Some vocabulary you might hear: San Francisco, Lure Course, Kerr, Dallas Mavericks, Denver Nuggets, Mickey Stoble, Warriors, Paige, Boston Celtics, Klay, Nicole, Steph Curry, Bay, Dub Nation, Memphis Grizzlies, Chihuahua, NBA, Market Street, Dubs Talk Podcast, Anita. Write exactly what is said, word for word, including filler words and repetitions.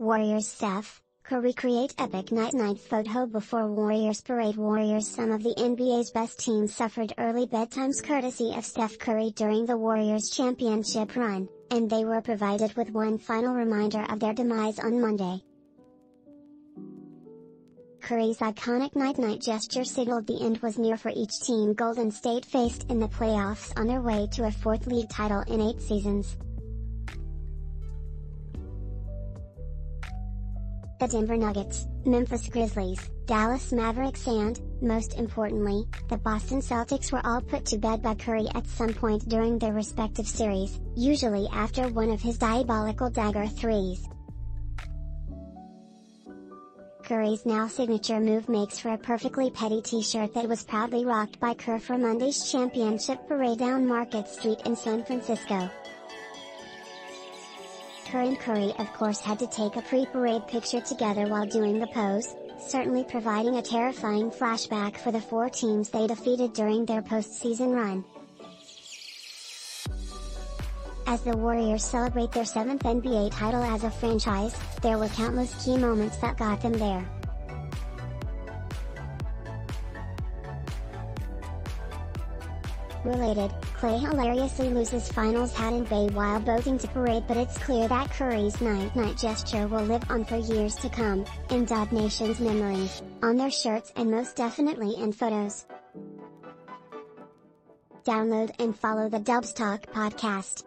Warriors Steph Curry create epic night-night photo before Warriors parade. Warriors Some of the N B A's best teams suffered early bedtimes courtesy of Steph Curry during the Warriors championship run, and they were provided with one final reminder of their demise on Monday. Curry's iconic night-night gesture signaled the end was near for each team Golden State faced in the playoffs on their way to a fourth league title in eight seasons. The Denver Nuggets, Memphis Grizzlies, Dallas Mavericks and, most importantly, the Boston Celtics were all put to bed by Curry at some point during their respective series, usually after one of his diabolical dagger threes. Curry's now signature move makes for a perfectly petty t-shirt that was proudly rocked by Kerr for Monday's championship parade down Market Street in San Francisco. Kerr and Curry of course had to take a pre-parade picture together while doing the pose, certainly providing a terrifying flashback for the four teams they defeated during their postseason run. As the Warriors celebrate their seventh N B A title as a franchise, there were countless key moments that got them there. Related, Klay hilariously loses finals hat in Bay while boating to parade, but it's clear that Curry's night-night gesture will live on for years to come, in Dub Nation's memories, on their shirts and most definitely in photos. Download and follow the Dubs Talk Podcast.